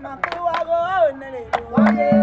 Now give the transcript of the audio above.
Makuago, Nelly,